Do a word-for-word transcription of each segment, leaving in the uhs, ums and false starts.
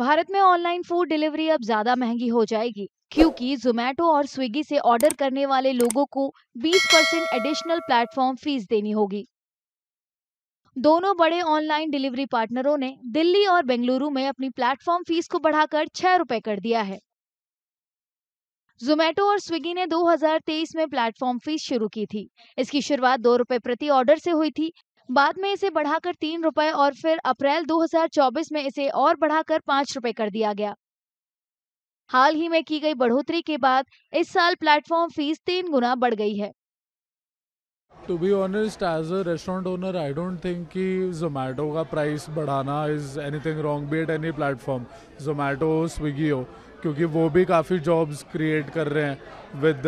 भारत में online food delivery अब ज्यादा महंगी हो जाएगी, क्योंकि ज़ोमैटो और स्विगी से ऑर्डर करने वाले लोगों को बीस परसेंट एडिशनल प्लेटफॉर्म फीस देनी होगी। दोनों बड़े ऑनलाइन डिलीवरी पार्टनरों ने दिल्ली और बेंगलुरु में अपनी प्लेटफॉर्म फीस को बढ़ाकर छह रुपए कर दिया है। ज़ोमैटो और स्विगी ने दो हज़ार तेईस में प्लेटफॉर्म फीस शुरू की थी। इसकी शुरुआत दो रुपए प्रति ऑर्डर से हुई थी, बाद में इसे बढ़ाकर तीन रुपए और फिर अप्रैल दो हज़ार चौबीस में इसे और बढ़ाकर पाँच रुपए कर दिया गया। हाल ही में की गई बढ़ोतरी के बाद इस साल प्लेटफॉर्म फीस तीन गुना बढ़ गई है। To be honest, as a restaurant owner, I don't think कि ज़ोमैटो का प्राइस बढ़ाना is anything wrong, be it any platform, Zomato Swiggy हो, क्योंकि वो भी काफी जॉब्स क्रिएट कर रहे हैं with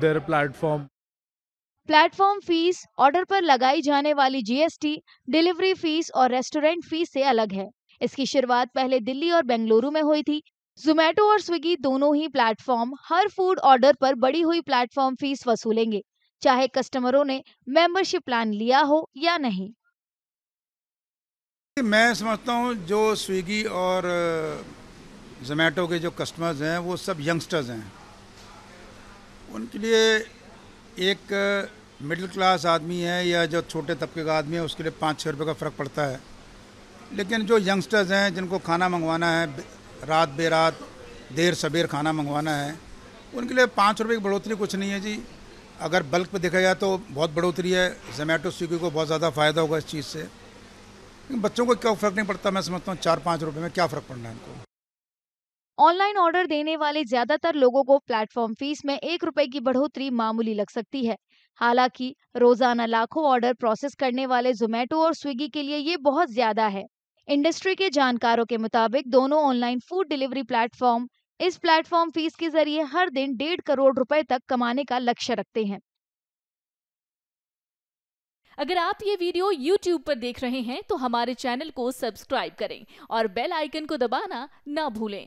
their platform. Platform fees order पर लगाई जाने वाली जीएसटी, डिलीवरी फीस और रेस्टोरेंट फीस से अलग है। इसकी शुरुआत पहले दिल्ली और बेंगलुरु में हुई थी। ज़ोमैटो और स्विगी दोनों ही प्लेटफॉर्म हर फूड ऑर्डर पर बढ़ी हुई प्लेटफॉर्म फीस वसूलेंगे, चाहे कस्टमरों ने मेंबरशिप प्लान लिया हो या नहीं। मैं समझता हूँ जो स्विगी और ज़ोमैटो के जो कस्टमर्स हैं वो सब यंगस्टर्स हैं। उनके लिए एक मिडिल क्लास आदमी है या जो छोटे तबके का आदमी है उसके लिए पाँच छः रुपये का फ़र्क पड़ता है, लेकिन जो यंगस्टर्स हैं जिनको खाना मंगवाना है, रात बेरात देर सबेर खाना मंगवाना है, उनके लिए पाँच रुपये की बढ़ोतरी कुछ नहीं है जी। अगर बल्क पे देखा जाए तो बहुत बढ़ोतरी है, ज़ोमैटो स्विगी को बहुत ज़्यादा फ़ायदा होगा इस चीज़ से, लेकिन बच्चों को क्या फ़र्क नहीं पड़ता। मैं समझता हूँ चार पाँच रुपये में क्या फ़र्क पड़ना है इनको। ऑनलाइन ऑर्डर देने वाले ज्यादातर लोगों को प्लेटफॉर्म फीस में एक रुपए की बढ़ोतरी मामूली लग सकती है। हालांकि रोजाना लाखों ऑर्डर प्रोसेस करने वाले ज़ोमैटो और स्विगी के लिए ये बहुत ज्यादा है। इंडस्ट्री के जानकारों के मुताबिक दोनों ऑनलाइन फूड डिलीवरी प्लेटफॉर्म इस प्लेटफॉर्म फीस के जरिए हर दिन डेढ़ करोड़ रुपए तक कमाने का लक्ष्य रखते हैं। अगर आप ये वीडियो यूट्यूब पर देख रहे हैं तो हमारे चैनल को सब्सक्राइब करें और बेल आइकन को दबाना ना भूलें।